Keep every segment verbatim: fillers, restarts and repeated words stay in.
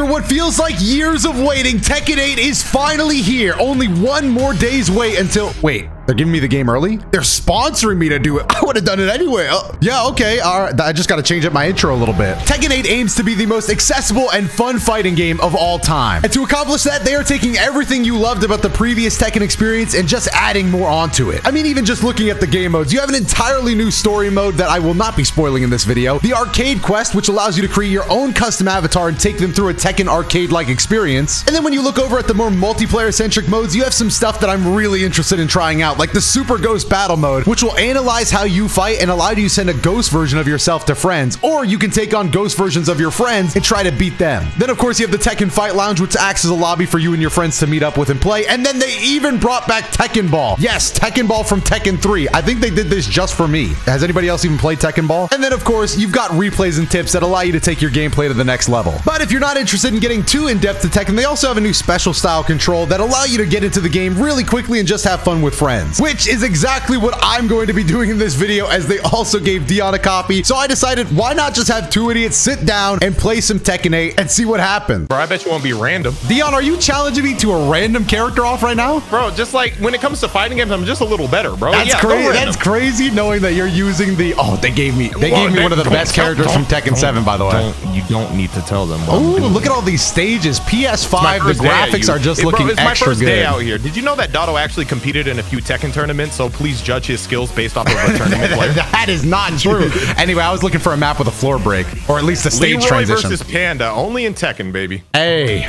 After what feels like years of waiting, Tekken eight is finally here. Only one more day's wait until... Wait, they're giving me the game early? They're sponsoring me to do it. I would have done it anyway. Oh, yeah, okay. All right. I just got to change up my intro a little bit. Tekken eight aims to be the most accessible and fun fighting game of all time. And to accomplish that, they are taking everything you loved about the previous Tekken experience and just adding more onto it. I mean, even just looking at the game modes, you have an entirely new story mode that I will not be spoiling in this video. The Arcade Quest, which allows you to create your own custom avatar and take them through a Tekken arcade-like experience. And then when you look over at the more multiplayer-centric modes, you have some stuff that I'm really interested in trying out, like the Super Ghost Battle Mode, which will analyze how you fight and allow you to send a ghost version of yourself to friends, or you can take on ghost versions of your friends and try to beat them. Then, of course, you have the Tekken Fight Lounge, which acts as a lobby for you and your friends to meet up with and play, and then they even brought back Tekken Ball. Yes, Tekken Ball from Tekken three. I think they did this just for me. Has anybody else even played Tekken Ball? And then, of course, you've got replays and tips that allow you to take your gameplay to the next level. But if you're not interested in getting too in-depth to Tekken, they also have a new special style control that allow you to get into the game really quickly and just have fun with friends, which is exactly what I'm going to be doing in this video, as they also gave Dion a copy. So I decided, why not just have two idiots sit down and play some Tekken eight and see what happens. Bro, I bet you won't be random. Dion, are you challenging me to a random character off right now? Bro, just like when it comes to fighting games, I'm just a little better, bro. That's yeah, crazy. That's crazy knowing that you're using the... Oh, they gave me they well, gave me they, one of the best characters from Tekken seven, by the way. Don't, you don't need to tell them. Oh, look at all these stages. P S five, the graphics are just hey, looking bro, extra good. It's my first day out here. Did you know that Dotto actually competed in a few Tekken tournaments, so please judge his skills based off of a tournament player? That is not true. Anyway, I was looking for a map with a floor break, or at least a stage Leroy transition. Versus Panda, only in Tekken, baby. Hey.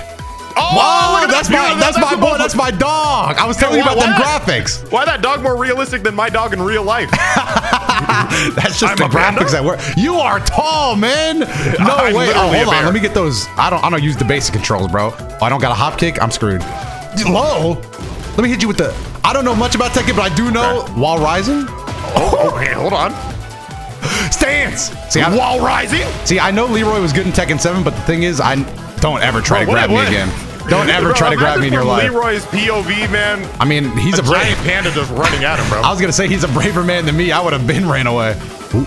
Oh, wow, that's my that's, that's my boy, that's my dog. I was telling you about them graphics. Why that dog more realistic than my dog in real life? That's just I'm the graphics that work. You are tall, man. No I'm way. Oh, hold on. Let me get those. I don't I don't use the basic controls, bro. Oh, I don't got a hop kick. I'm screwed. Low. Let me hit you with the... I don't know much about Tekken, but I do know okay. While rising. Oh, okay, hold on. Stance. See, I'm, while rising. See, I know Leroy was good in Tekken seven, but the thing is, I... Don't ever try bro, to grab me again. Don't ever bro, try to grab me in your life. Leroy's P O V, man. I mean, he's a, a brave panda just running at him, bro. I was gonna say he's a braver man than me. I would have been ran away. Ooh,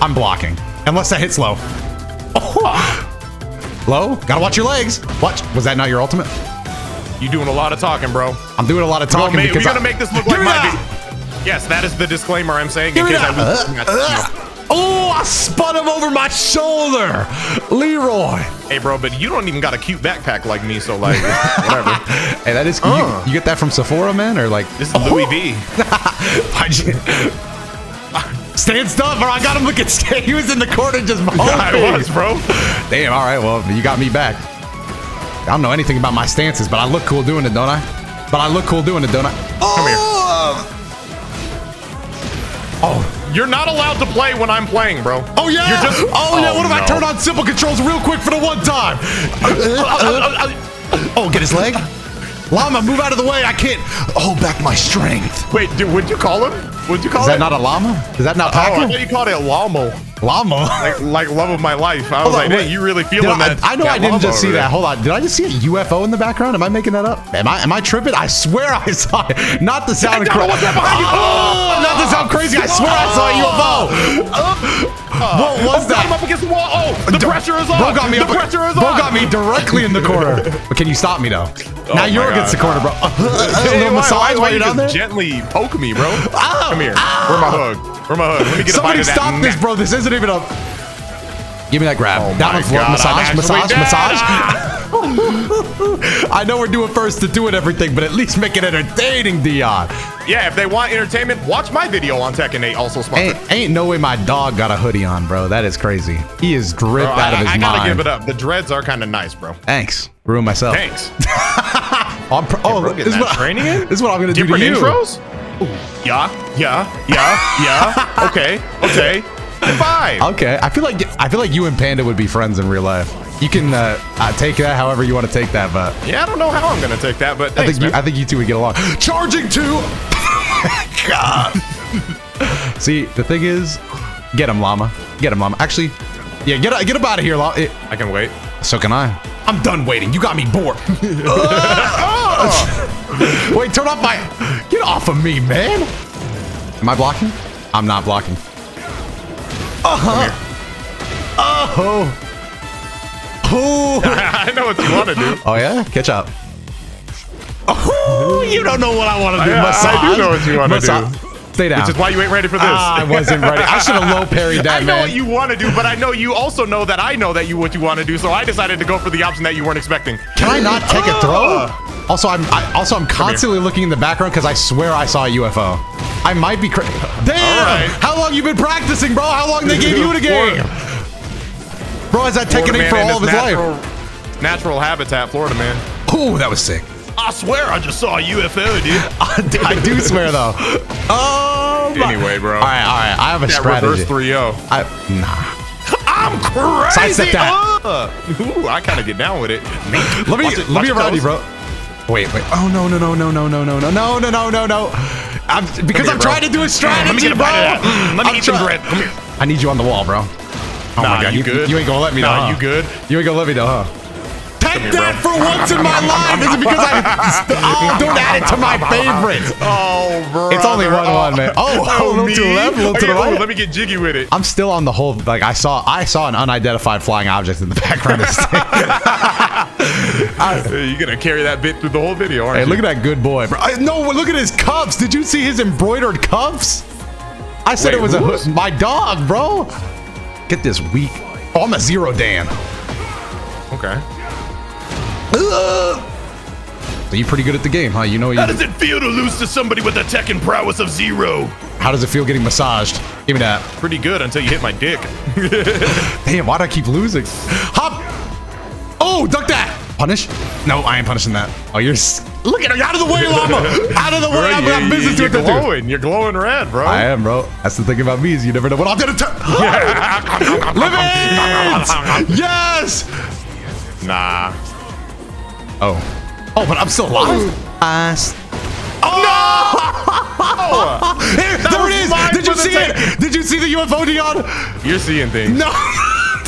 I'm blocking, unless I hit slow. Oh. Low, gotta watch your legs. Watch. Was that not your ultimate? You doing a lot of talking, bro. I'm doing a lot of talking. We're gonna I, make this look like my video. Yes, that is the disclaimer I'm saying. In case I uh, uh, Oh, I spun him over my shoulder, Leroy. Hey, bro, but you don't even got a cute backpack like me, so like, whatever. Hey, that is, uh. you, you get that from Sephora, man, or like? This is oh. Louis V. Stand stuff, bro. I got him looking scared. He was in the corner just moping. Yeah, I was, bro. Damn. All right, well, you got me back. I don't know anything about my stances, but I look cool doing it, don't I? But I look cool doing it, don't I? Oh. Come here. Oh. You're not allowed to play when I'm playing, bro. Oh, yeah. You're just, oh, yeah. Oh, what if no. I turn on simple controls real quick for the one time? Oh, get his leg. Llama, move out of the way. I can't hold back my strength. Wait, dude, would you call him? Would you call Is that it? not a llama? Is that not Packer? Oh, I thought you called it a llama. Llama? Like, like love of my life. I was on, like, wait, hey, you really feeling I, that? I, I know I didn't just see that. Hold on. Did I just see a U F O in the background? Am I making that up? Am I Am I tripping? I swear I saw it. Not the sound crazy. What's that behind you? Oh, not the sound crazy. I swear I saw a U F O. Uh, what was that? I'm up against the wall. Oh, the pressure is on. Bro got me, the up, pressure is bro on. got me directly in the corner. But can you stop me, though? Oh now you're against the corner, bro. Hey, little why, massage while you're down there? Gently poke me, bro. Come here. Where's my hug? Where's my hood? Let me get Somebody a bite of stop that this, neck. bro. This isn't even a... Give me that grab. Oh Down on the floor. God, massage, massage, dead. massage. I know we're doing first to do it everything, but at least make it entertaining, Dion. Yeah, if they want entertainment, watch my video on Tekken eight, also sponsored. Ain't, ain't no way my dog got a hoodie on, bro. That is crazy. He is dripped bro, out I, of his I gotta mind. give it up. The dreads are kind of nice, bro. Thanks. Ruined myself. Thanks. I'm pro oh, yeah, bro, look at that. Training This is what I'm going to do to you. Different intros? Ooh. Yeah, yeah, yeah, yeah. Okay, okay. Goodbye. Okay, I feel like I feel like you and Panda would be friends in real life. You can uh, uh, take that however you want to take that, but yeah, I don't know how I'm gonna take that, but thanks, I think man. You, I think you two would get along. Charging two. God. See, the thing is, get him, llama. Get him, llama. Actually, yeah, get get him out of here, llama. It, I can wait. So can I. I'm done waiting. You got me bored. uh, uh. Wait, turn off my. Get off of me, man. Am I blocking? I'm not blocking. Uh huh. Oh. Oh! I know what you want to do. Oh, yeah? Catch up. Oh, you don't know what I want to do. I, I do know what you want to do. Stay down. Which is why you ain't ready for this. Ah, I wasn't ready. I should have low parried that, man. I know man. what you want to do, but I know you also know that I know that you what you want to do, so I decided to go for the option that you weren't expecting. Can I not take a throw? Also, I'm I, also I'm constantly looking in the background because I swear I saw a U F O. I might be crazy. Damn! Right. How long you been practicing, bro? How long they gave you the game? Bro, has that Tekken eight for all of his natural, life? Natural habitat, Florida man. Oh, that was sick. I swear I just saw a U F O, dude. I do swear though. Oh. Um, anyway, bro. All right, all right. I have a that strategy. Reverse three oh. I, nah. I'm crazy. Sidestep that. Uh, ooh, I kind of get down with it. Let me watch it, let me around you, bro. Wait, wait. Oh no, no, no, no, no, no, no, no, no, no, no, no, no. I'm because here, I'm bro. trying to do a strategy, bro. Let me, bro. Let me eat some bread. Come here. I need you on the wall, bro. Oh nah, my god, you, you good? You ain't gonna let me nah, though. Nah, you good? You ain't gonna let me though, huh? Take that for once in my life. Is it because I oh, don't add it to my favorites? Oh, bro. It's only one oh. one, man. Oh, oh, a little to the left, a little okay, to the right. Let me get jiggy with it. I'm still on the whole. Like I saw, I saw an unidentified flying object in the background of this thing. I, You're gonna carry that bit through the whole video, aren't hey, you? Hey, look at that good boy, bro. I, no, look at his cuffs. Did you see his embroidered cuffs? I said Wait, it was a hood. My dog, bro. Get this weak. Oh, I'm a zero Dan. Okay. So you're pretty good at the game, huh? You know you. How does it feel to lose to somebody with a Tekken prowess of zero? How does it feel getting massaged? Give me that. Pretty good until you hit my dick. Damn, why do I keep losing? Hop! Oh, duck that! Punish? No, I ain't punishing that. Oh, you're. Look at her! Out of the way, llama! Out of the way! I'm not business with that dude. You're glowing. You're glowing red, bro. I am, bro. That's the thing about me is you never know what I'll do to turn. Limits! Yes! Nah. Oh. Oh, but I'm still alive. Uh, oh, no! Here, there it is! Did you see it? Did you see the U F O, Dion? You're seeing things. No!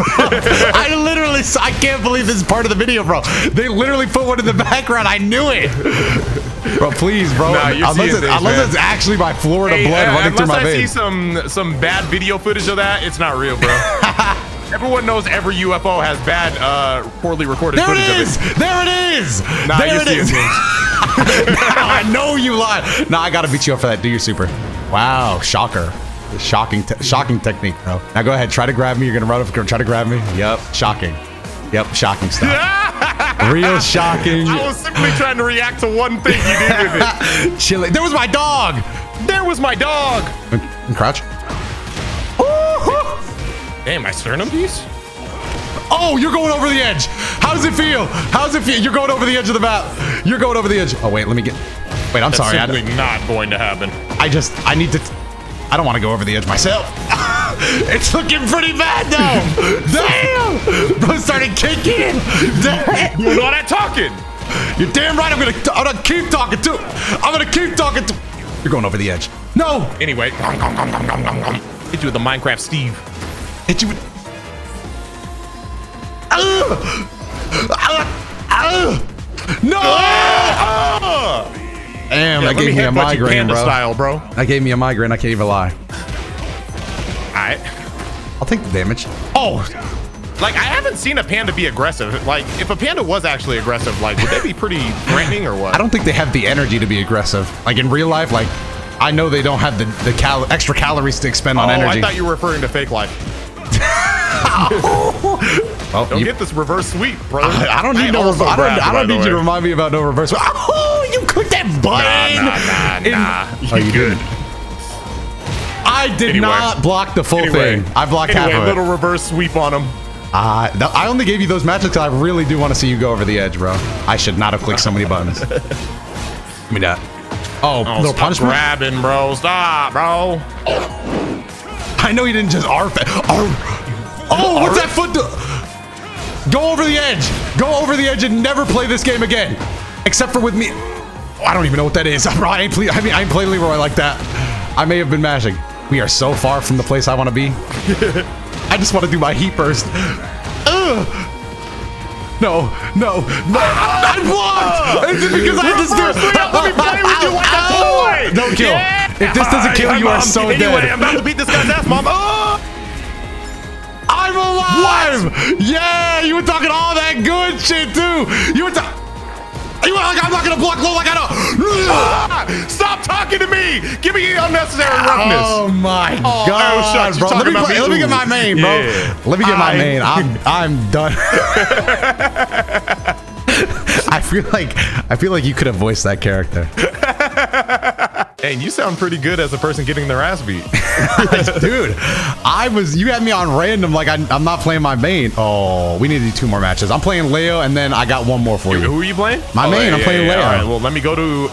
I literally, I can't believe this is part of the video, bro. They literally put one in the background. I knew it. Bro, please, bro. Nah, you're unless it's, things, unless it's actually my Florida hey, blood uh, running through my I veins. Unless I see some, some bad video footage of that, it's not real, bro. Everyone knows every U F O has bad, uh, poorly recorded there footage it is. of it. There it is! Nah, there it is! Now I know you lied. Nah, I gotta beat you up for that. Do your super. Wow, shocker. Shocking, te shocking technique, bro. Now go ahead, try to grab me. You're gonna run up, try to grab me. Yep, shocking. Yep, shocking stuff. Real shocking. I was simply trying to react to one thing you did with it. Chilling. There was my dog! There was my dog! Crouch. Damn, my sternum piece? Oh, you're going over the edge. How does it feel? How does it feel? You're going over the edge of the map. You're going over the edge. Oh, wait, let me get. Wait, I'm That's sorry. That's simply not going to happen. I just, I need to. I don't want to go over the edge myself. It's looking pretty bad now. Damn. Bro started kicking. Damn. You're not talking. You're damn right. I'm going to I'm gonna keep talking too. I'm going to keep talking too. You're going over the edge. No. Anyway. Hit you with the Minecraft Steve. Hit you with. Uh, uh, uh, no! Uh, uh. Damn, yeah, that gave me, me a migraine, Panda bro. Style, bro. That gave me a migraine. I can't even lie. Alright. I'll take the damage. Oh! Like, I haven't seen a panda be aggressive. Like, if a panda was actually aggressive, like, would they be pretty threatening or what? I don't think they have the energy to be aggressive. Like, in real life, like, I know they don't have the, the cal extra calories to expend oh, on energy. I thought you were referring to fake life. Well, don't you, get this reverse sweep, bro. I, I don't need I no. Rev I don't. I don't need you to remind me about no reverse. Oh, you clicked that button. Nah, nah, nah. nah. In, oh, you good. Didn't. I did anyway. not block the full anyway. thing. I blocked anyway, half of it. A little reverse sweep on him. Uh, th I only gave you those matches because I really do want to see you go over the edge, bro. I should not have clicked so many buttons. Give me that. Oh, oh little punishment. Stop grabbing, bro. Stop, bro. I know you didn't just arf. arf. Oh, what's that foot do? Go over the edge. Go over the edge and never play this game again. Except for with me. Oh, I don't even know what that is. I ain't play, I mean, I ain't playing Leroy like that. I may have been mashing. We are so far from the place I want to be. I just want to do my heat burst. Ugh. No, no, no. I blocked! Is it because I just do it? Let me play with you like a toy! No kill. Yeah. If this doesn't kill, you are so dead. Anyway, I'm about to beat this guy's ass, mom. Oh! I'm alive! What? Yeah, you were talking all that good shit too. You were talking. You were like, I'm not gonna block low like I don't. Stop talking to me! Give me unnecessary roughness. Oh my oh, god, oh, bro. Let me, play, let me get my main, bro. Yeah. Let me get my I, main. I'm I'm done. I feel like I feel like you could have voiced that character. And you sound pretty good as a person getting their ass beat. Dude, I was, you had me on random, like I, I'm not playing my main. Oh, we need to do two more matches. I'm playing Leo, and then I got one more for you. you. Who are you playing? My oh, main, yeah, I'm yeah, playing yeah, Leo. All right, well, let me go to,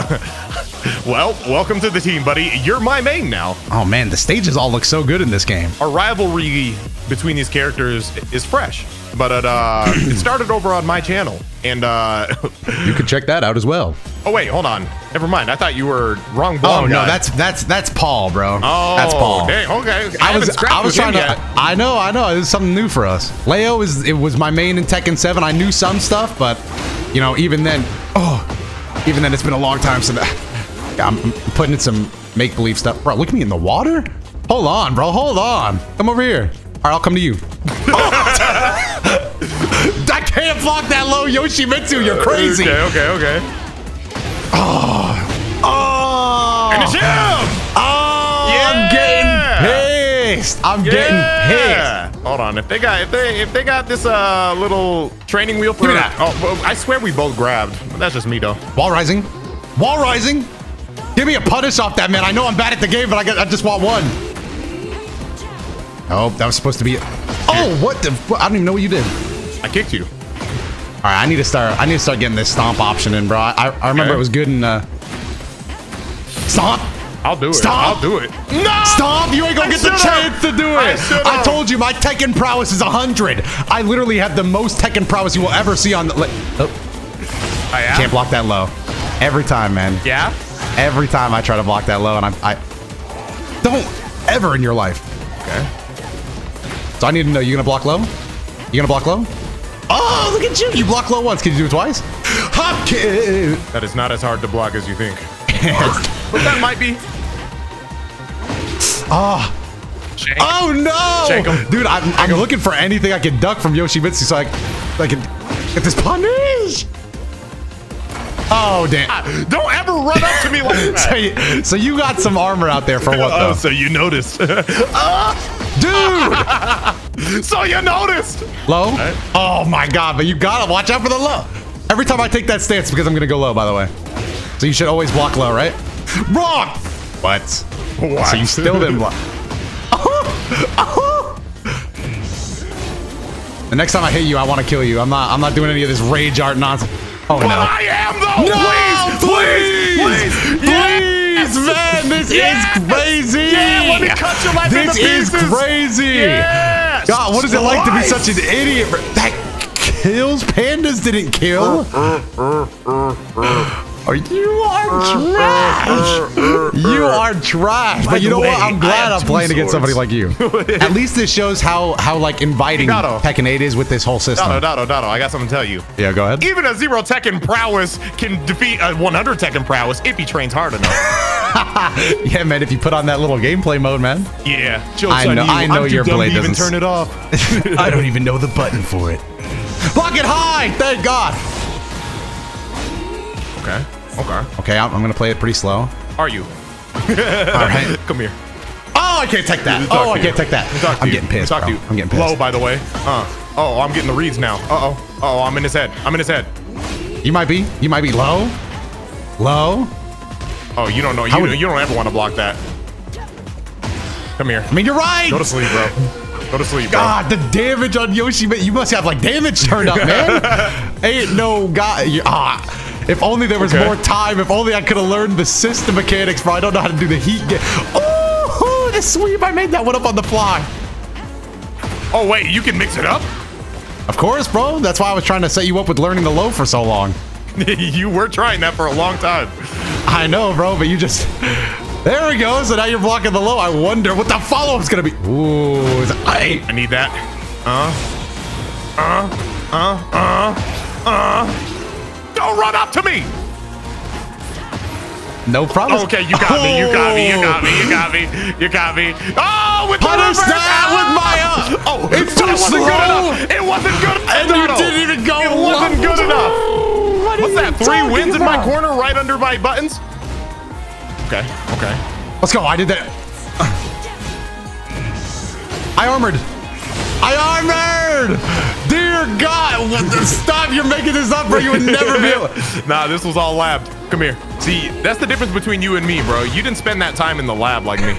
well, welcome to the team, buddy. You're my main now. Oh man, the stages all look so good in this game. Our rivalry between these characters is fresh, but it, uh, it started over on my channel. And uh, you can check that out as well. Oh wait, hold on. Never mind. I thought you were wrong. Oh no, guy. that's that's that's Paul, bro. Oh, that's Paul. Dang, okay. I, I was I was trying to. Yet. I know, I know. It was something new for us. Leo is it was my main in Tekken seven. I knew some stuff, but you know, even then, oh, even then, it's been a long time since I, I'm putting in some make believe stuff, bro. Look at me in the water. Hold on, bro. Hold on. Come over here. All right, I'll come to you. I can't block that low, Yoshimitsu. You're crazy. Okay, okay, okay. Oh, oh, and it's him. Oh, yeah. I'm getting pissed. I'm yeah. getting pissed. Hold on, if they got, if they, if they got this uh little training wheel for that. Oh, I swear we both grabbed. That's just me though. Wall rising, wall rising. Give me a punish off that man. I know I'm bad at the game, but I get, I just want one. Oh, that was supposed to be. Oh, what the? I don't even know what you did. I kicked you. All right, I need to start. I need to start getting this stomp option in, bro. I, I remember okay. it was good in. Uh, stomp. I'll do it. Stomp. I'll do it. No. Stomp. You ain't gonna I get the chance to do it. I, I told you my Tekken prowess is a hundred. I literally have the most Tekken prowess you will ever see on the. Oh. I am? Can't block that low. Every time, man. Yeah. Every time I try to block that low, and I, I don't ever in your life. Okay. So I need to know. You gonna block low? You gonna block low? Oh, look at you! You block low once. Can you do it twice? Hop kick. That is not as hard to block as you think. But that might be. Oh. Shank. Oh no! Shank him. Dude, I'm, I'm looking for anything I can duck from Yoshimitsu so I, I can get this punish. Oh damn! Don't ever run up to me like that. so, you, so you got some armor out there for what though? Oh, so you noticed. uh. Dude! So you noticed! Low? Right. Oh my god, but you gotta watch out for the low. Every time I take that stance because I'm gonna go low, by the way. So you should always block low, right? Wrong! What? What? So you still didn't block. Oh, oh. The next time I hit you, I wanna kill you. I'm not I'm not doing any of this rage art nonsense. Oh but no. I am though! No, please! Please! Please! please. Yeah. Man, this yes! is crazy. Yeah, let me cut your life into pieces. This is crazy. Yes! God, what is it like Christ. to be such an idiot? That kills. Pandas didn't kill. Uh, uh, uh, uh. Oh, you are trash. Uh, uh, uh, uh, you are trash. By but you know way, what? I'm glad I'm playing swords. against somebody like you. At least this shows how how like inviting Dotto. Tekken eight is with this whole system. Dotto, Dotto, Dotto, I got something to tell you. Yeah, go ahead. Even a zero Tekken prowess can defeat a one hundred Tekken prowess if he trains hard enough. Yeah, man, if you put on that little gameplay mode, man. Yeah. I know, I know your blade doesn't even turn it off. I don't even know the button for it. Block it high! Thank God! Okay. Okay. Okay, I'm, I'm going to play it pretty slow. Are you? All right. Come here. Oh, I can't take that. Oh, I can't take that. I'm getting pissed, bro. I'm getting pissed. Low, by the way. Uh, oh, I'm getting the reads now. Uh-oh. Oh, I'm in his head. I'm in his head. You might be. You might be low. Low. Oh, you don't know. You, you don't ever want to block that. Come here. I mean, you're right. Go to sleep, bro. Go to sleep, bro. God, the damage on Yoshi. You must have, like, damage turned up, man. Ain't no God. Ah. If only there was okay. more time. If only I could have learned the system mechanics, bro. I don't know how to do the heat. Oh, the sweep. I made that one up on the fly. Oh, wait. You can mix it up? Of course, bro. That's why I was trying to set you up with learning the low for so long. You were trying that for a long time. I know, bro, but you just... There we go. So now you're blocking the low. I wonder what the follow-up's going to be. Ooh, is it... I... I need that. Uh, uh, uh, uh, uh. Don't run up to me. No problem. Okay, you got oh. me. You got me. You got me. You got me. You got me. Oh, with punish the that with my uh, oh, it's too slow. It wasn't good enough. And you didn't even go. It wasn't good enough. What What's that? Three wins about? in my corner, right under my buttons. Okay. Okay. Let's go. I did that. I armored. I armored. Dear God, what the stop! You're making this up, bro. You would never be able. Nah, this was all labbed. Come here. See, that's the difference between you and me, bro. You didn't spend that time in the lab like me.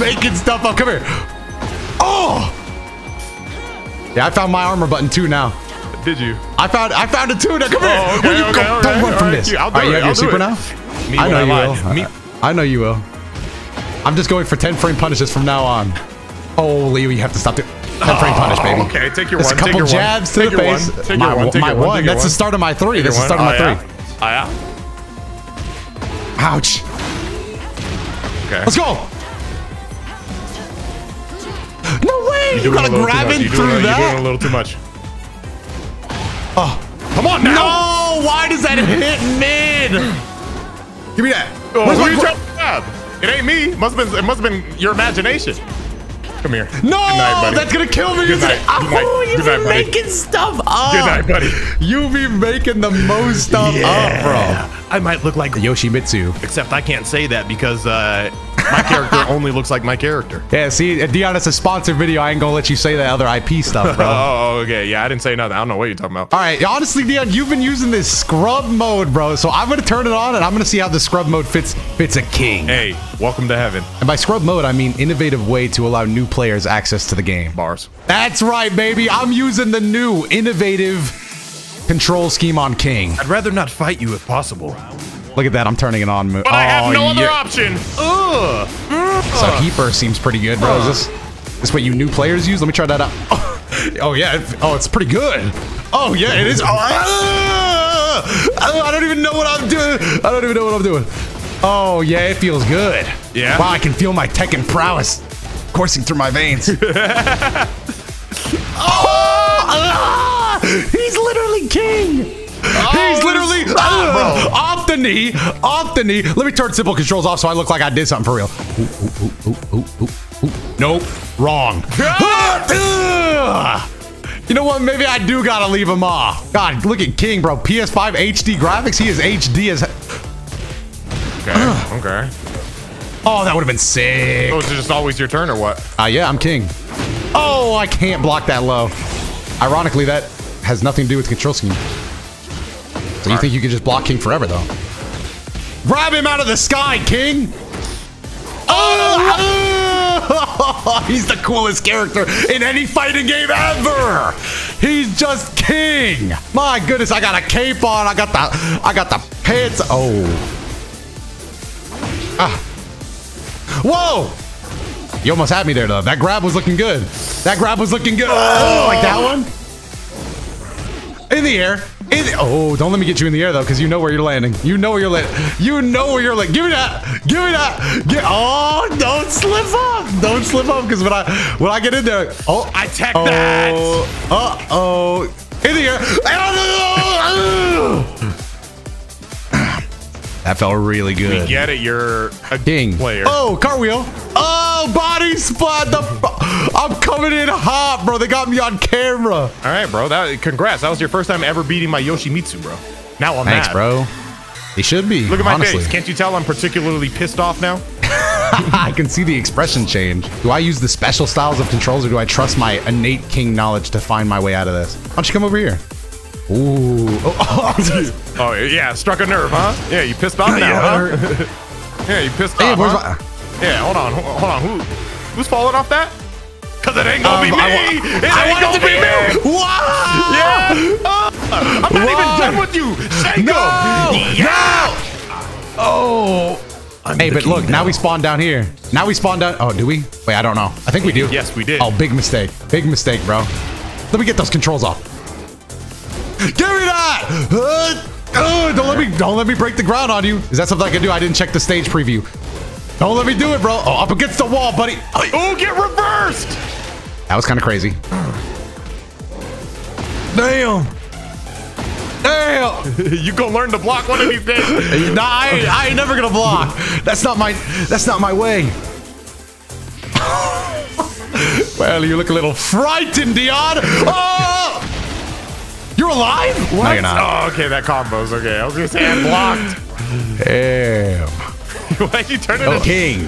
Making stuff up. Come here. Oh. Yeah, I found my armor button too now. Did you? I found. I found it too now. Come here. Oh, okay, Will you okay, go? Okay, Don't okay, run right, from this. You, I'll do Are it. You have your super now? Me I know I you lied. will. Me I know you will. I'm just going for ten frame punishes from now on. Oh, Leo, you have to stop doing ten frame punish, baby. Okay, take your There's one. There's a couple jabs to the face. Take your one. My one. That's the start of my three. That's the start of my three. Oh, yeah. Ouch. Okay. Let's go. No way. You gotta grab it through that. You're doing a little too much. Oh, come on now. No. Why does that hit mid? Give me that. Where's my grab? It ain't me. It must have been. It must have been your imagination. Come here. No, night, that's gonna kill me. Good night. Oh, Good you night. be night, making stuff up. Good night, buddy. You be making the most stuff yeah. up, bro. I might look like the Yoshimitsu, except I can't say that because uh, my character only looks like my character. Yeah, see, Dion, it's a sponsored video. I ain't gonna let you say that other I P stuff, bro. Oh, okay. Yeah, I didn't say nothing. I don't know what you're talking about. All right, honestly, Dion, you've been using this scrub mode, bro. So I'm gonna turn it on, and I'm gonna see how the scrub mode fits fits a king. Hey, welcome to heaven. And by scrub mode, I mean innovative way to allow new players access to the game. Bars. That's right, baby. I'm using the new innovative control scheme on King. I'd rather not fight you if possible. Look at that. I'm turning it on. But oh, I have no yeah. other option. Ugh. So Keeper seems pretty good, bro. Is this, is this what you new players use? Let me try that out. Oh, oh yeah. It, oh, it's pretty good. Oh, yeah, it is. Oh, I don't even know what I'm doing. I don't even know what I'm doing. Oh, yeah, it feels good. Yeah. Wow, I can feel my Tekken prowess coursing through my veins. Oh! He's literally king. Oh, He's literally stop, uh, off the knee, off the knee. Let me turn simple controls off so I look like I did something for real. Ooh, ooh, ooh, ooh, ooh, ooh. Nope, wrong. Ah! You know what? Maybe I do gotta leave him off. God, look at King, bro. P S five H D graphics. He is H D as. Okay. Okay. Oh, that would have been sick. Oh, it's just always your turn or what? Ah, uh, yeah, I'm King. Oh, I can't block that low. Ironically, that has nothing to do with control scheme. So you think you can just block King forever, though? Grab him out of the sky, King! Oh! He's the coolest character in any fighting game ever! He's just King! My goodness, I got a cape on. I got the, I got the pants. Oh! Ah! Whoa! You almost had me there, though. That grab was looking good. That grab was looking good. Oh, like that one? In the air. In the, oh, don't let me get you in the air, though, because you know where you're landing. You know where you're landing. You know where you're landing. Give me that. Give me that. Get, oh, don't slip up. Don't slip up, because when I when I get in there, oh, I tech oh, that. Uh-oh. In the air. That felt really good. We get it. You're a king player. Oh, car wheel. Oh, body spot. The, I'm coming in hot, bro. They got me on camera. All right, bro. That congrats. That was your first time ever beating my Yoshimitsu, bro. Now I'm Thanks, mad. bro. It should be. Look at my honestly. face. Can't you tell I'm particularly pissed off now? I can see the expression change. Do I use the special styles of controls, or do I trust my innate king knowledge to find my way out of this? Why don't you come over here? Ooh. Oh, oh. Oh, yeah, struck a nerve, huh? Yeah, you pissed off now, yeah, huh? Yeah, you pissed hey, off, where's huh? my... Yeah, hold on, hold on. Who, who's falling off that? Because it ain't gonna um, be me! I it I ain't gonna it be me! me. Wow! Yeah! Uh, I'm not Whoa. even done with you! Shake no! Him. Yeah! No! Oh! I'm hey, but look, now. now we spawn down here. Now we spawn down... Oh, do we? Wait, I don't know. I think we do. Yes, we did. Oh, big mistake. Big mistake, bro. Let me get those controls off. Give me that! Uh, uh, don't let me don't let me break the ground on you. Is that something I can do? I didn't check the stage preview. Don't let me do it, bro. Oh, up against the wall, buddy. Oh, get reversed! That was kind of crazy. Damn. Damn! You gonna learn to block one of these days? Nah, I ain't, I ain't never gonna block. That's not my. That's not my way. Well, you look a little frightened, Dion. Oh! You're alive? What? No, you're not. Oh, okay, that combo's okay. I was gonna say I'm blocked. Damn. Why'd you turn it? Oh, King.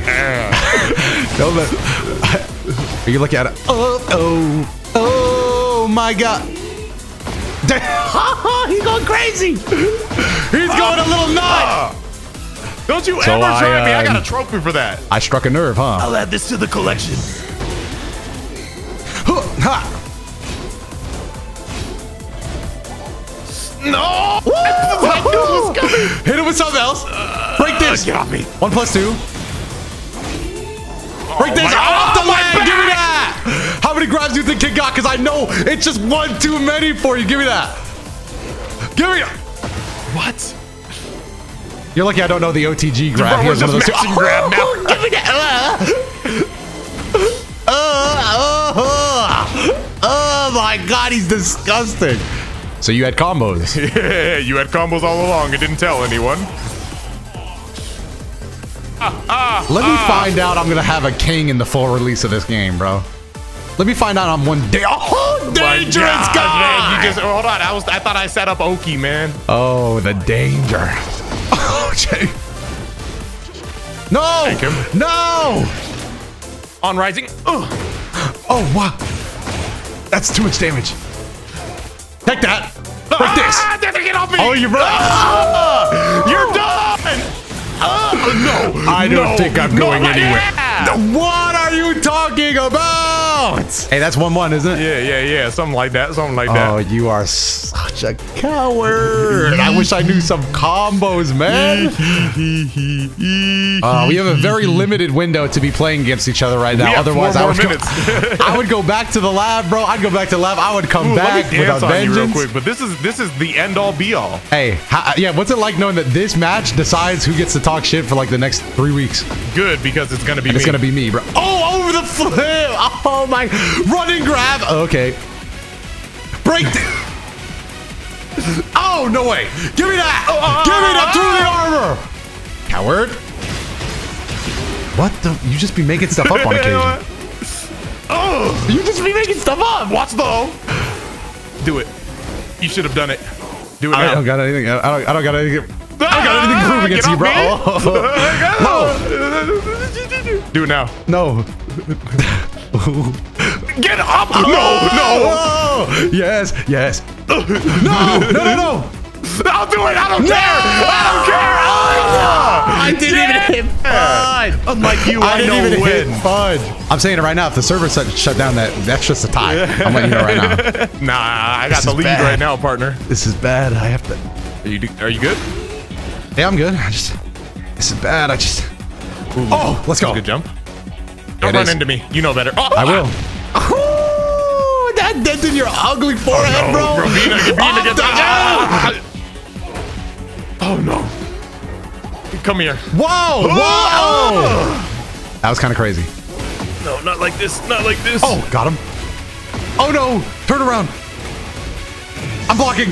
No, but are you looking at it? Oh, oh, oh my God! He's going crazy. He's going a little nuts. Don't you so ever try I, uh, me? I got a trophy for that. I struck a nerve, huh? I'll add this to the collection. No! I knew it was coming. Hit him with something else. Break this. Get off me. One plus two. Break this. Off the leg. Give me that. How many grabs do you think King got? Because I know it's just one too many for you. Give me that. Give me that. What? You're lucky I don't know the O T G grab. Here's one of those two. Oh, grab now. Give me that. Uh, oh, oh, oh my God, he's disgusting. So you had combos. Yeah, you had combos all along. It didn't tell anyone. Ah, ah, Let ah. me find out I'm gonna have a King in the full release of this game, bro. Let me find out I'm one day. Oh, dangerous God, guy! Man, you just, hold on, I was I thought I set up Oki, man. Oh, the danger. Oh, Jay. No! No! On rising. Ugh. Oh wow! That's too much damage. Take that! Break ah, this! Ah, they're gonna get off me! Oh, you're right! Ah, you're done! Ah, no! I don't no, think I'm going no, anywhere. Yeah. What are you talking about? Hey, that's one one, isn't it? Yeah, yeah, yeah. Something like that. Something like that. Oh, you are such a coward. I wish I knew some combos, man. Uh, we have a very limited window to be playing against each other right now. Otherwise, I would, go, I would go back to the lab, bro. I'd go back to the lab. I would come Ooh, back without vengeance. Real quick, but this is this is the end all be all. Hey, how, yeah. What's it like knowing that this match decides who gets to talk shit for like the next three weeks? Good, because it's gonna be me. It's gonna be me, bro. Oh, over the flip. Oh my, running grab. Okay. Break. Oh no way! Give me that! Uh, Give me that uh, through the armor! Coward! What the? You just be making stuff up on occasion. Oh! You just be making stuff up. Watch though. Do it. You should have done it. Do it. I now. don't got anything. I don't. I don't got anything. I don't got anything proof against you, bro. Oh. No. Do it now. No. Get up! No, oh, no! Yes, yes. No, no, no, no! I'll do it! I don't no! care! I don't care! Oh, no! I didn't yeah. even hit Fudge! Unlike you, I, I didn't even win. hit Fudge. I'm saying it right now. If the server shut down, that that's just a tie. I'm letting you know right now. Nah, I got this the lead bad. right now, partner. This is bad. I have to. Are you Are you good? Yeah, I'm good. I just. This is bad. I just. Ooh, oh, let's go. Good jump. Don't run is. into me. You know better. Oh, I will. Oh, that dent in your ugly forehead, oh, no, bro. bro Vina, Vina gets ah. Oh no! Come here. Whoa! Whoa! Oh. That was kind of crazy. No, not like this. Not like this. Oh, got him. Oh no! Turn around. I'm blocking.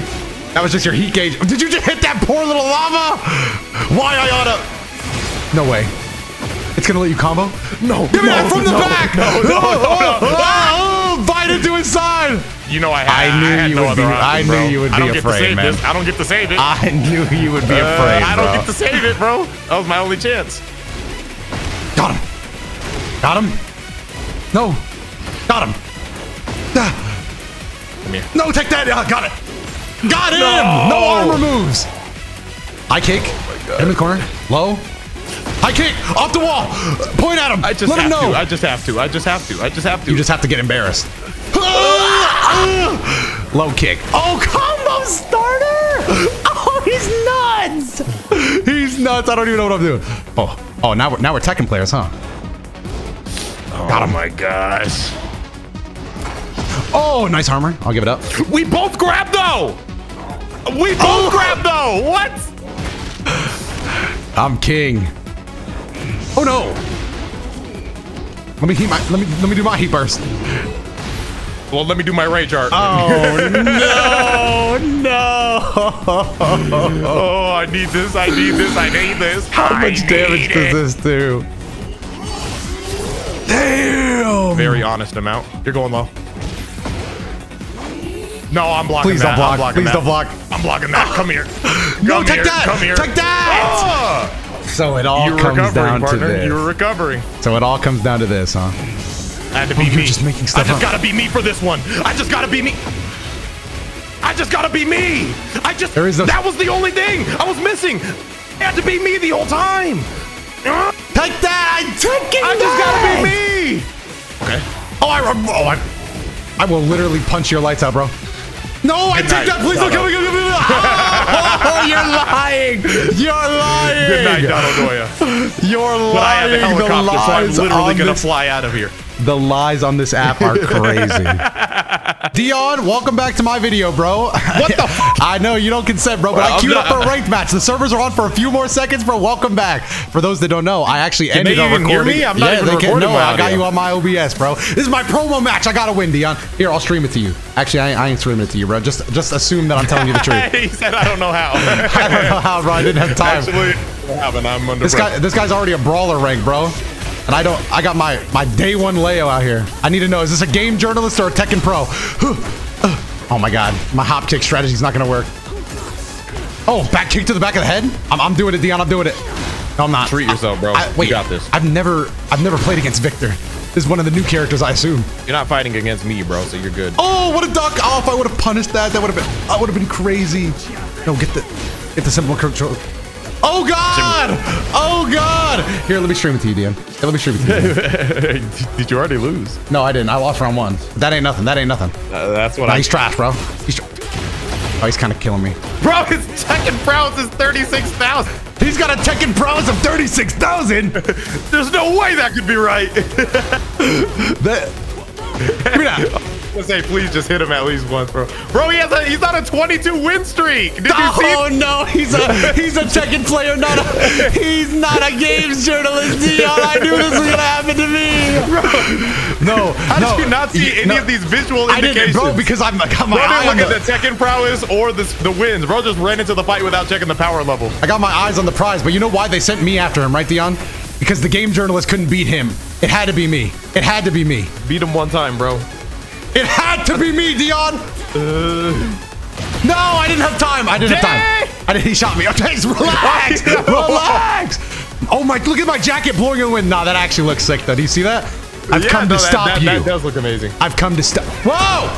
That was just your heat gauge. Did you just hit that poor little lava? Why I oughta? No way. It's gonna let you combo? No. Give me no, that from the no, back! No, no, no, no, no. Oh, bite into his side! You know I had, I knew I had you no would other be, option, I knew you would I be afraid, man. This. I don't get to save it. I knew you would be uh, afraid, I don't bro. get to save it, bro. That was my only chance. Got him. Got him. No. Got him. Come here. No, take that. Oh, got it. Got him. No, no armor moves. High kick. Oh in the corner. Low. High kick! Off the wall! Point at him! I just Let have him know! To. I just have to. I just have to. I just have to. You just have to get embarrassed. Low kick. Oh, combo starter! Oh, he's nuts! He's nuts. I don't even know what I'm doing. Oh, oh, now we're now we're Tekken players, huh? Oh, got him. My gosh. Oh, nice armor. I'll give it up. We both grab though! We both oh. grab though! What? I'm King. Oh no! Let me heat my. Let me let me do my heat burst. Well, let me do my rage art. Oh no! No! Oh, I need this. I need this. I need this. How much damage does this do? Damn. Very honest amount. You're going low. No, I'm blocking Please that. Don't block. I'm blocking Please that. don't block. I'm blocking that. Come here. Come no, take here. that. Come here. Take that. Oh. So it all You're comes down partner. to this. You're recovering. So it all comes down to this, huh? I had to oh, be you're me. Just making stuff I just up. gotta be me for this one. I just gotta be me. I just gotta be me. I just. There is no that was the only thing I was missing. I had to be me the whole time. Take that. I'm taking I just that. gotta be me. Okay. Oh, I. Oh, I. I will literally punch your lights out, bro. No, Good I night. Take that. Please don't kill me. Oh, you're lying. You're lying. Good night, DotoDoya. You're lying. But I have a helicopter, so I'm literally gonna this... fly out of here. The lies on this app are crazy. Dion, welcome back to my video, bro. What the f I know you don't consent, bro, but well, I queued up for a ranked match. The servers are on for a few more seconds, bro. Welcome back. For those that don't know, I actually can ended up recording. Hear me? I'm not yeah, even they can. No, I got you on my O B S, bro. This is my promo match. I gotta win, Dion. Here, I'll stream it to you. Actually, I, I ain't streaming it to you, bro. Just, just assume that I'm telling you the truth. He said, I don't know how. I don't know how, bro. I didn't have time. Actually, I'm under this guy, this guy's already a brawler rank, bro. And I don't, I got my, my day one Leo out here. I need to know, is this a game journalist or a Tekken pro? Oh my God, my hop kick strategy's not gonna work. Oh, back kick to the back of the head? I'm, I'm doing it, Dion, I'm doing it. No, I'm not. Treat yourself, bro, I, wait, you got this. I've never, I've never played against Victor. This is one of the new characters, I assume. You're not fighting against me, bro, so you're good. Oh, what a duck! Oh, if I would've punished that, that would've been, I would've been crazy. No, get the, get the simple control. Oh God! Oh God! Here, let me stream it to you, Dion. Let me stream it to you. Did you already lose? No, I didn't. I lost round one. That ain't nothing. That ain't nothing. Uh, that's what nah, I. He's trash, bro. He's tra oh, he's kind of killing me. Bro, his Tekken prowess is thirty-six thousand. He's got a Tekken prowess of thirty-six thousand. There's no way that could be right. that. Give me that. Let's say, please just hit him at least once, bro. Bro, he has a, he's on a twenty-two win streak. Did oh, you see? Oh no, he's a he's a Tekken player, not a he's not a games journalist. Dion, I knew this was gonna happen to me. Bro, no, how no, did you not see any no, of these visual I indications, didn't, bro? Because I'm I got my bro, eye on look the, at the Tekken prowess or the the wins. Bro just ran into the fight without checking the power level. I got my eyes on the prize, but you know why they sent me after him, right, Dion? Because the game journalist couldn't beat him. It had to be me. It had to be me. Beat him one time, bro. It had to be me, Dion. Uh, no, I didn't have time. I didn't dang. have time. I didn't, he shot me. Okay, relax, relax. Oh my, look at my jacket blowing in the wind. Nah, that actually looks sick though. Do you see that? I've yeah, come no, to that, stop that, you. That does look amazing. I've come to stop. Whoa!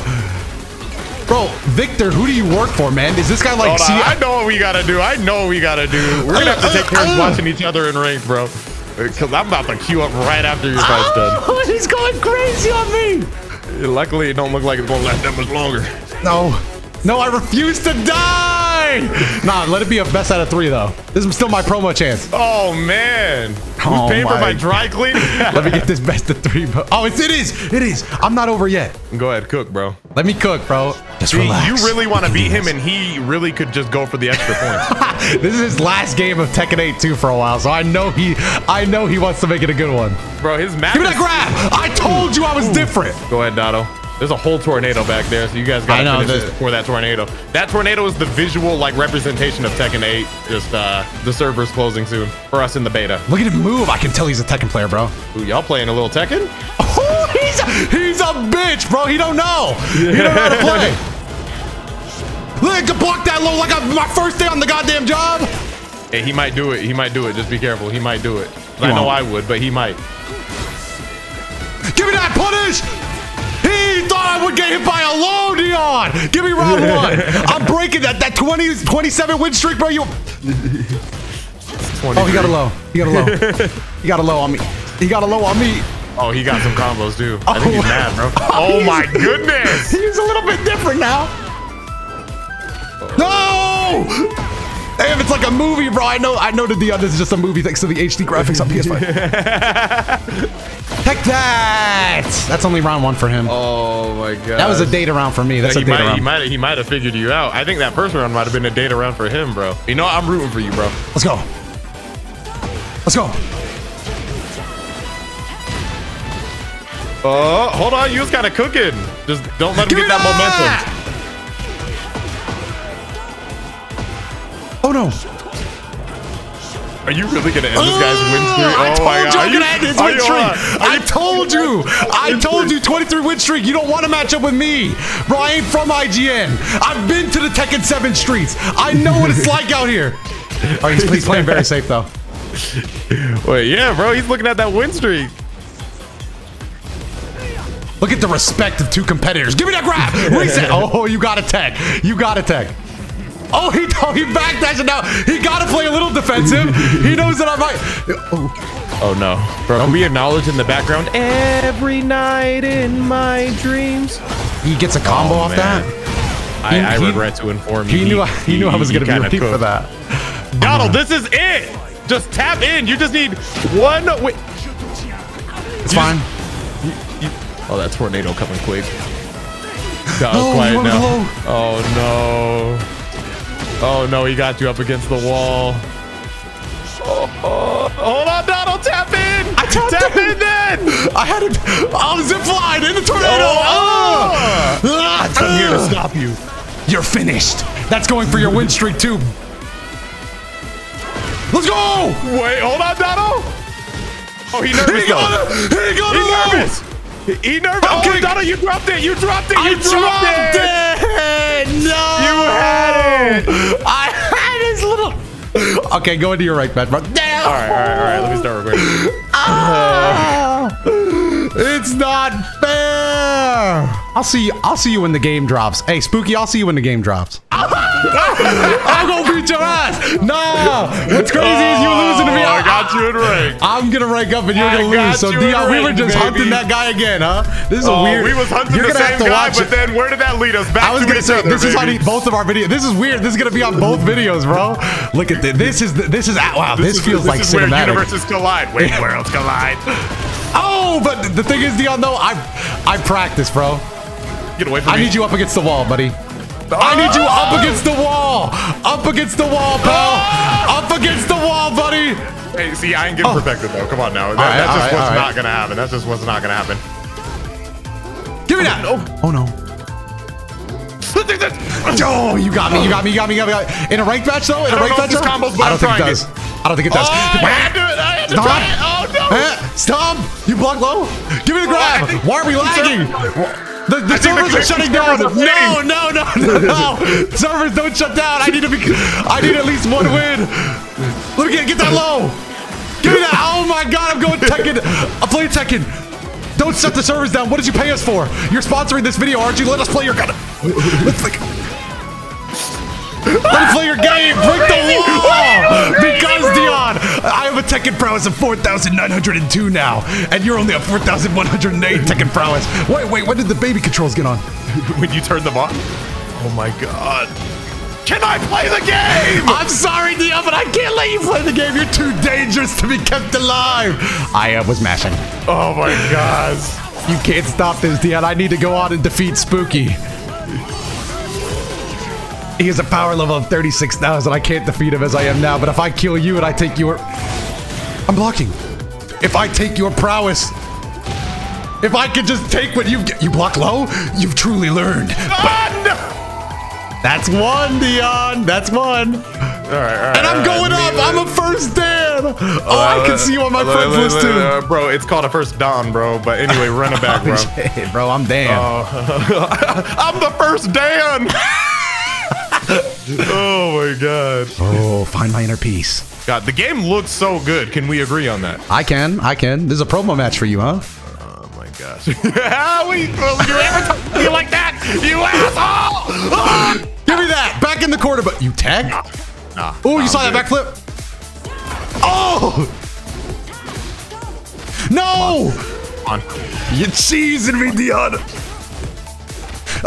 Bro, Victor, who do you work for, man? Is this guy like? See, I know what we gotta do. I know what we gotta do. We're gonna have to take turns uh, watching each other in rank, bro. Because I'm about to queue up right after your fight's oh, done. He's going crazy on me. Luckily, it don't look like it's gonna last that much longer. No, no, I refuse to die. Nah, let it be a best out of three though. This is still my promo chance. Oh man, oh, who's paying my for my dry cleaning? Let me get this best of three, bro. Oh, it's, it is, it is. I'm not over yet. Go ahead, cook, bro. Let me cook, bro. Just See, relax. You really want to beat him, and he really could just go for the extra points. This is his last game of Tekken eight too for a while, so I know he, I know he wants to make it a good one. Bro, his map. Give me that grab! I told you I was Ooh. different. Go ahead, Dotto. There's a whole tornado back there, so you guys gotta finish this before that tornado. That tornado is the visual like representation of Tekken eight. Just uh, the server's closing soon for us in the beta. Look at him move. I can tell he's a Tekken player, bro. Y'all playing a little Tekken? Oh, he's a, he's a bitch, bro. He don't know. He don't know how to play. Look, block that low like I'm my first day on the goddamn job. Hey, he might do it. He might do it. Just be careful. He might do it. I know I would, but he might. Give me that punish. He thought I would get hit by a low, Dion. Give me round one. I'm breaking that that twenty, twenty-seven win streak, bro. You. Oh, he got a low. He got a low. He got a low on me. He got a low on me. Oh, he got some combos too. I think he's mad, bro. Oh my goodness. He's a little bit different now. No! Damn, it's like a movie, bro. I know, I know, to Dion, this is just a movie thanks to the H D graphics on P S five. Heck that! That's only round one for him. Oh my God. That was a data round for me. That's yeah, a data might, round. He might, he might have figured you out. I think that first round might have been a data round for him, bro. You know, I'm rooting for you, bro. Let's go. Let's go. Oh, hold on. You was kind of cooking. Just don't let him Give get that, that momentum. Oh no! Are you really gonna end uh, this guy's win streak? Oh I told you I'm gonna end his win streak! I told you! I told you twenty-three win streak! You don't want to match up with me! Bro, I ain't from I G N! I've been to the Tekken seven streets! I know what it's like out here! Oh, he's, he's playing very safe though. Wait, yeah, bro, he's looking at that win streak. Look at the respect of two competitors. Give me that grab! Reset! Oh, you got a tech. You got a tech. Oh, he oh, he backdashed now. He got to play a little defensive. He knows that I might. Oh, oh no, bro! Can we acknowledge in the background? Every night in my dreams. He gets a combo oh, off man. that. I, he, I regret he, to inform you. He knew I, he, he knew I was gonna be repeat for that. Donald, this is it. Just tap in. You just need one. Wait. It's you fine. Just, you, you, oh, that tornado coming quick. That was oh, quiet now. Oh no. Oh no, he got you up against the wall. Oh, oh. Hold on, Donald, tap in! I tapped tap in. in then! I had it. I was ziplined in the tornado! Oh. Oh. I'm here to stop you. You're finished. That's going for your win streak, too. Let's go! Wait, hold on, Donald! Oh, he nervous. He got it! He got it! He nervous! He nervous. Okay. Oh, Donald, you dropped it! You dropped it! You I dropped, dropped it. it! No! You had it! I had his little... Okay, go into your right, man. No. All right, all right, all right. Let me start real quick. Ah. Uh, it's not fair! I'll see you, I'll see you when the game drops. Hey, Spooky, I'll see you when the game drops. I'm gonna beat your ass! No! What's crazy oh, is you losing to me. I, I got you in rank. I'm gonna rank up and you're I gonna lose. So Dion, we were just baby. hunting that guy again, huh? This is oh, a weird. We was hunting you're the same guy, but then where did that lead us back? I was to gonna say other, this baby. is on both of our videos. This is weird. This is gonna be on both videos, bro. Look at this. This is this is wow. This, this is, feels this like is cinematic. Where universes collide. Wait, worlds collide. Oh, but the thing is, Dion, though, I I practice, bro. Get away from I me. I need you up against the wall, buddy. Oh! I need you up against the wall! Up against the wall, pal! Oh! Up against the wall, buddy! Hey, see, I ain't getting oh. protected, though. Come on now. That, right, that's just right, what's right. not gonna happen. That's just what's not gonna happen. Give me that! Oh, oh no. Oh, you got me, you got me, you got me, you got me. In a ranked match, though? In a ranked match, though? I don't think it does. I don't think it does. Oh, I had to, I had to try it. Oh, no! Eh, stomp! You block low? Give me the grab! Well, why are we lagging? The, the servers the are shutting down. Are no, no, no, no, no. Servers don't shut down. I need to be. I need at least one win. Let me get, get that low. Give me that. Oh my God, I'm going Tekken. I'll play Tekken. Don't shut the servers down. What did you pay us for? You're sponsoring this video, aren't you? Let us play your gun. Let's play. Let me play your game. Break the wall. Because Dion, I have a Tekken prowess of four thousand nine hundred two now, and you're only at four thousand one hundred eight Tekken prowess. Wait, wait, when did the baby controls get on? When you turn them on? Oh my God. Can I play the game? I'm sorry, Dion, but I can't let you play the game. You're too dangerous to be kept alive. I uh, was mashing. Oh my God. You can't stop this, Dion. I need to go on and defeat Spooky. He has a power level of thirty-six thousand. I can't defeat him as I am now, but if I kill you and I take your... I'm blocking. If I take your prowess... If I could just take what you've... You block low? You've truly learned. Oh, no. That's one, Dion. That's one. All right, all right, and I'm going right, up. Me, I'm a first Dan. Uh, oh, I can see you on my uh, friends uh, list, too. Uh, bro, it's called a first Don, bro. But anyway, run it back, bro. Shit, bro, I'm Dan. Uh, I'm the first Dan. Oh my God. Oh, find my inner peace. God, the game looks so good. Can we agree on that? I can, I can. This is a promo match for you, huh? Oh my gosh. How we, well, you ever talk to me like that? You asshole! Oh! Give me that. Back in the corner, but you tag? Nah, nah, oh, nah, you saw that backflip. Oh! No! Come on. Come on. You're cheesing me, Dion.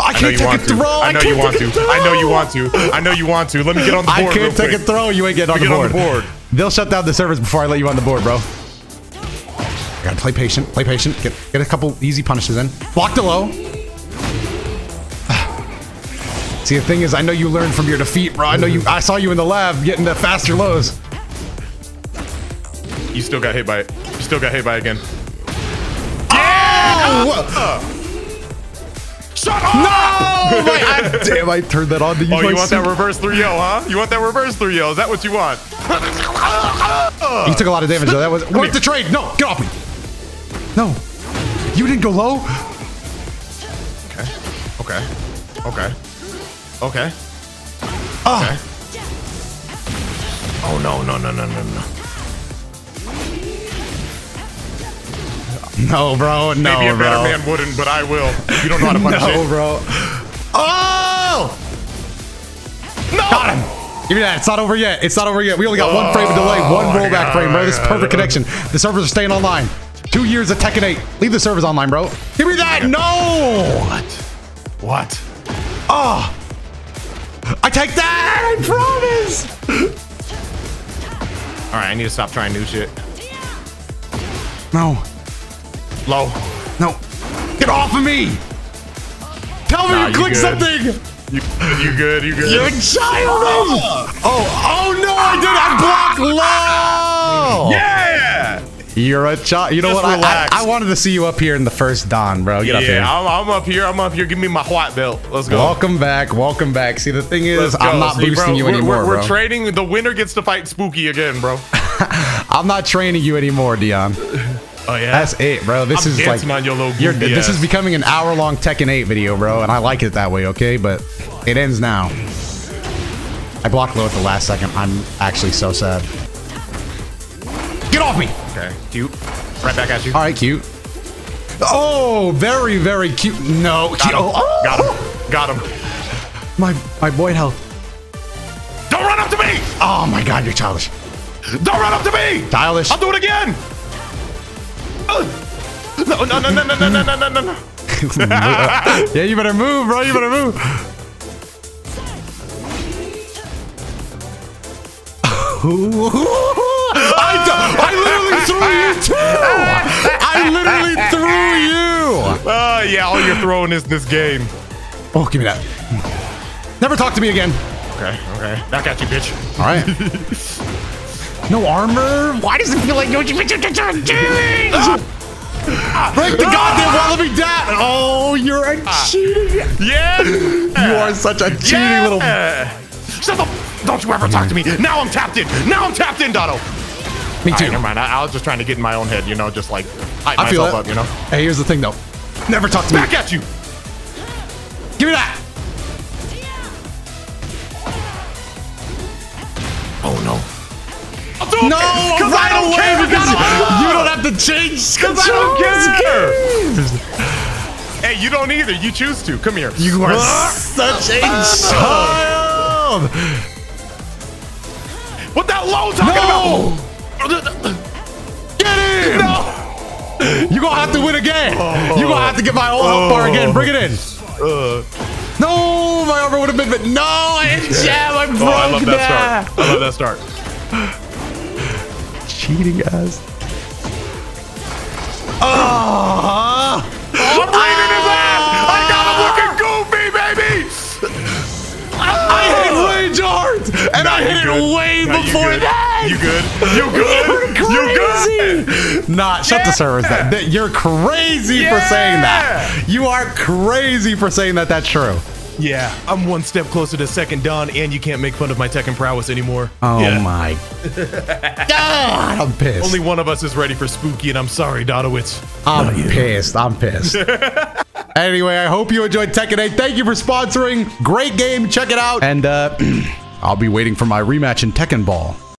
I can't take a throw. I know you want to. I know you want to. I know you want to. Let me get on the board. I can't take a throw. You ain't getting on the board. Get on the board. They'll shut down the servers before I let you on the board, bro. I gotta play patient. Play patient. Get get a couple easy punishes in. Block the low. See, the thing is, I know you learned from your defeat, bro. I know you. I saw you in the lab getting the faster lows. You still got hit by it. You still got hit by it again. Yeah! Oh! Uh, Shut up! No! Wait, I, damn, I turned that on to you. Oh, you want that reverse three oh, huh? You want that reverse three oh? Is that what you want? You took a lot of damage, though. That was worth the trade. No, get off me. No. You didn't go low? Okay. Okay. Okay. Okay. Oh. Okay. Oh, no, no, no, no, no, no. No, bro. No, Maybe a bro. better man wouldn't, but I will. You don't know how to punish no, it. No, bro. Oh! No! Got him. Give me that. It's not over yet. It's not over yet. We only got oh, one frame of delay, one rollback frame, bro. This is perfect connection. The servers are staying online. Two years of Tekken eight. Leave the servers online, bro. Give me that. No! What? What? Oh! I take that! I promise! All right, I need to stop trying new shit. No. Low. No. Get off of me! Tell me nah, you click something! You, you good, you good. You're childish! Oh, oh no, I did! I blocked low! Yeah! You're a child. You know Just what? I, I, I wanted to see you up here in the first Don, bro. Get yeah, up here. Yeah, I'm, I'm up here. I'm up here. Give me my white belt. Let's go. Welcome back. Welcome back. See, the thing is, I'm not see, boosting bro, you we're, anymore, we're, we're bro. We're trading. The winner gets to fight Spooky again, bro. I'm not training you anymore, Dion. Oh, yeah? That's it, bro. This I'm is like on your low you're, this is becoming an hour-long Tekken eight video, bro, and I like it that way, okay? But it ends now. I blocked low at the last second. I'm actually so sad. Get off me! Okay, cute. Right back at you. All right, cute. Oh, very, very cute. No, got cute. Him. Oh. Got him. Got him. My my boy health. Don't run up to me! Oh my God, you're childish. Don't run up to me! Childish. I'll do it again. No, no, no, no, no, no, no, no, no, no. Yeah, you better move, bro. You better move. I, I literally threw you, too. I literally threw you. Uh, yeah, all you're throwing is this game. Oh, give me that. Never talk to me again. Okay, okay. Back at you, bitch. All right. No armor? Why does it feel like Yoshimitsu doing? Ah. Break the ah. goddamn wall, let me down! Oh, you're a ah. cheating! Yeah! You are such a cheating yeah. little... Shut up! Don't you ever talk to me! Now I'm tapped in! Now I'm tapped in, Dotto! Me too. Right, never mind. I, I was just trying to get in my own head, you know, just like hype I myself up, you know? Hey, here's the thing, though. Never talk to Back me. Back at you! Give me that! Oh, no. No, right away because you don't have to change because I don't care. Hey, you don't either. You choose to. Come here. You are such a child. What that low talking about? Get in. No. You're going to have to win again. You're going to have to get my old health bar again. Bring it in. No, my armor would have been, but no, I jab. I broke I love that start. I love that start. Cheating ass. Oh! I'm breathing his ass! I got him looking goofy, baby! I hit rage art! And I hit it way before that! You good? You good? You good? Nah, shut the servers down. You're crazy for saying that. You are crazy for saying that that's true. Yeah, I'm one step closer to second Don, and you can't make fun of my Tekken prowess anymore. Oh yeah. my God, I'm pissed. Only one of us is ready for Spooky, and I'm sorry, Dotowitz. I'm pissed. I'm pissed. Anyway, I hope you enjoyed Tekken eight. Thank you for sponsoring. Great game. Check it out. And uh, I'll be waiting for my rematch in Tekken Ball.